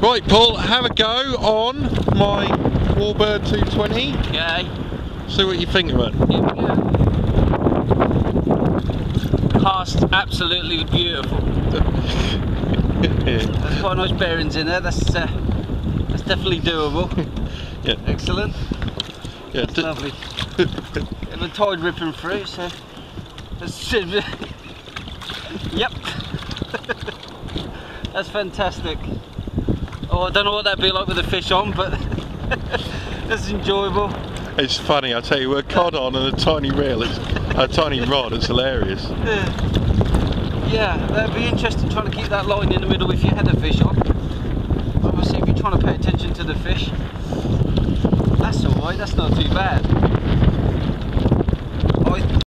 Right, Paul, have a go on my Warbird 220. Okay. See what you think of it. Here we go. Cast absolutely beautiful. There's quite nice bearings in there. That's definitely doable. Yeah. Excellent. Yeah. That's lovely. And the tide ripping through, so. Yep. That's fantastic. Oh, I don't know what that'd be like with the fish on, but it's enjoyable. It's funny, I tell you, with a cod on and a tiny reel, a tiny rod, it's hilarious. Yeah, that'd be interesting trying to keep that line in the middle if you had a fish on. Obviously, if you're trying to pay attention to the fish, that's alright, that's not too bad.